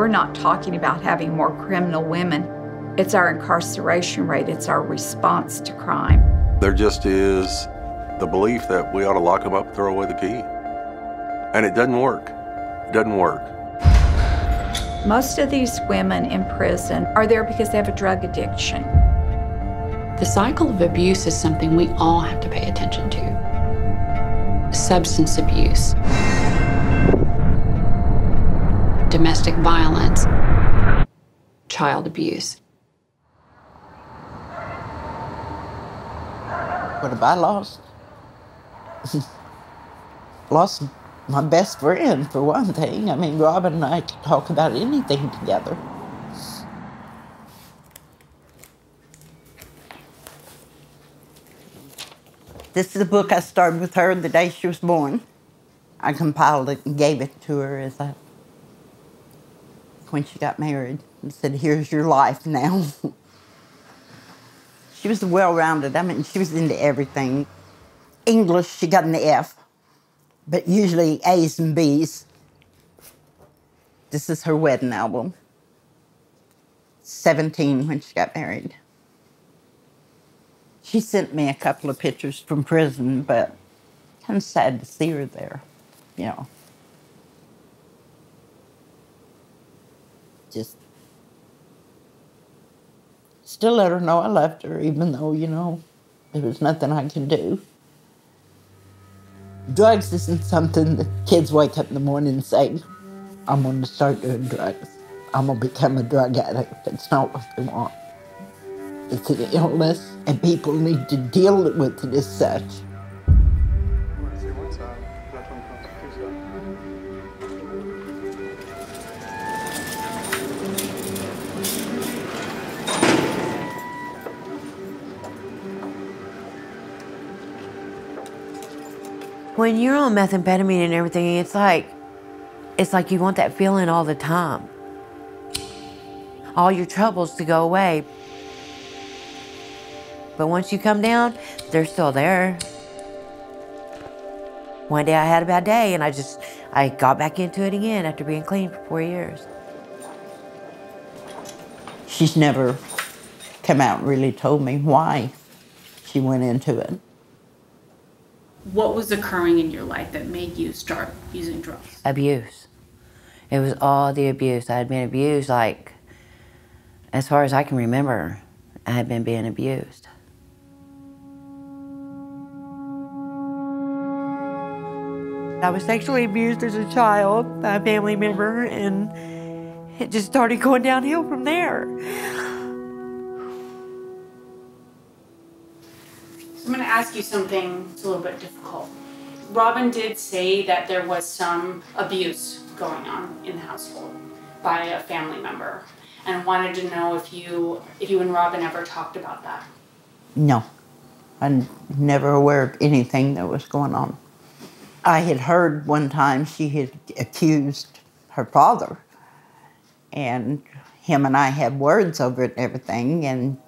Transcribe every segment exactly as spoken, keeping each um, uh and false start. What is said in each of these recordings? we're not talking about having more criminal women. It's our incarceration rate. It's our response to crime. There just is the belief that we ought to lock them up and throw away the key. And it doesn't work. It doesn't work. Most of these women in prison are there because they have a drug addiction. The cycle of abuse is something we all have to pay attention to. Substance abuse, domestic violence, child abuse. What have I lost? Lost my best friend, for one thing. I mean, Robin and I could talk about anything together. This is a book I started with her the day she was born. I compiled it and gave it to her as I, when she got married, and said, here's your life now. She was well-rounded. I mean, she was into everything. English, she got an F, but usually A's and B's. This is her wedding album. seventeen when she got married. She sent me a couple of pictures from prison, but kind of sad to see her there, you know. Just still let her know I loved her, even though, you know, there was nothing I could do. Drugs isn't something that kids wake up in the morning and say, I'm going to start doing drugs. I'm going to become a drug addict. That's not what they want. It's an illness, and people need to deal with it as such. When you're on methamphetamine and everything, it's like, it's like you want that feeling all the time. All your troubles to go away. But once you come down, they're still there. One day I had a bad day and I just, I got back into it again after being clean for four years. She's never come out and really told me why she went into it. What was occurring in your life that made you start using drugs? Abuse. It was all the abuse. I had been abused, like, as far as I can remember, I had been being abused. I was sexually abused as a child by a family member, and it just started going downhill from there. I'm going to ask you something that's a little bit difficult. Robin did say that there was some abuse going on in the household by a family member, and wanted to know if you, if you and Robin ever talked about that. No, I'm never aware of anything that was going on. I had heard one time she had accused her father, and him and I had words over it and everything, and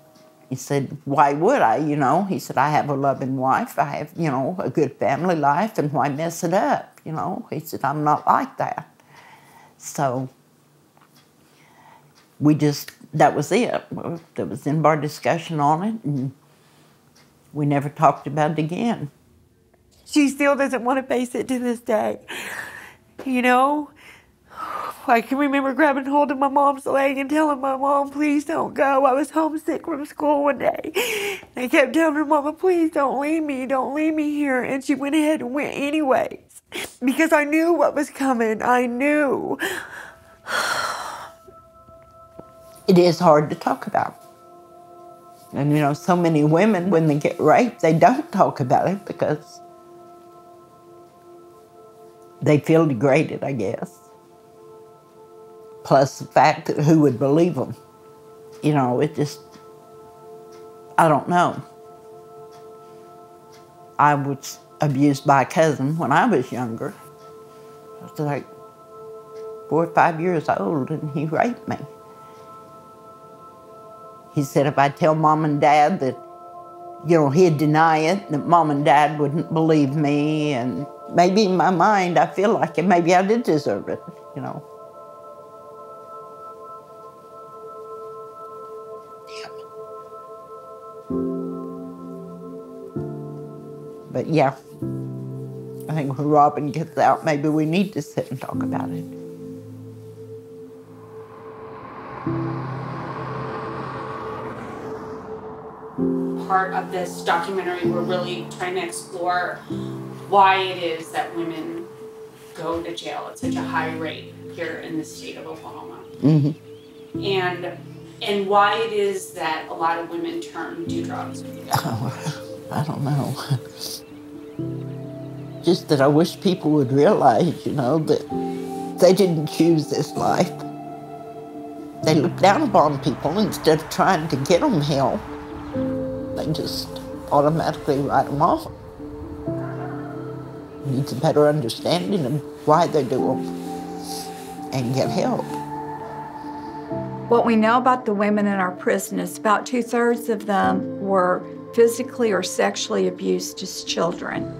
he said, why would I, you know? He said, I have a loving wife. I have, you know, a good family life, and why mess it up, you know? He said, I'm not like that. So we just, that was it. There was in-bar discussion on it, and we never talked about it again. She still doesn't want to face it to this day, you know? I can remember grabbing hold of my mom's leg and telling my mom, please don't go. I was homesick from school one day. And I kept telling her, Mama, please don't leave me. Don't leave me here. And she went ahead and went anyways because I knew what was coming. I knew. It is hard to talk about. And, you know, so many women, when they get raped, they don't talk about it because they feel degraded, I guess. Plus the fact that who would believe them? You know, it just, I don't know. I was abused by a cousin when I was younger. I was like four or five years old, and he raped me. He said if I tell Mom and Dad that, you know, he'd deny it, that Mom and Dad wouldn't believe me, and maybe in my mind I feel like it, maybe I did deserve it, you know. But yeah, I think when Robin gets out, maybe we need to sit and talk about it. Part of this documentary, we're really trying to explore why it is that women go to jail at such a high rate here in the state of Oklahoma. Mm-hmm. And and why it is that a lot of women turn to drugs. Oh, I don't know. Just that I wish people would realize, you know, that they didn't choose this life. They look down upon people instead of trying to get them help. They just automatically write them off. Needs a better understanding of why they do them and get help. What we know about the women in our prison is about two-thirds of them were physically or sexually abused as children.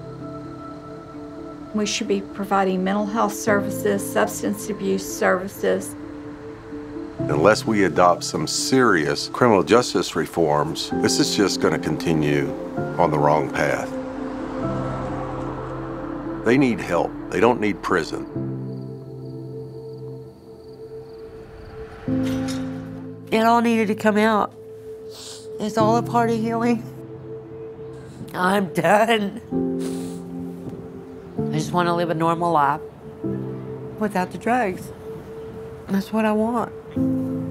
We should be providing mental health services, substance abuse services. Unless we adopt some serious criminal justice reforms, this is just going to continue on the wrong path. They need help. They don't need prison. It all needed to come out. It's all a part of healing. I'm done. I just want to live a normal life without the drugs. That's what I want.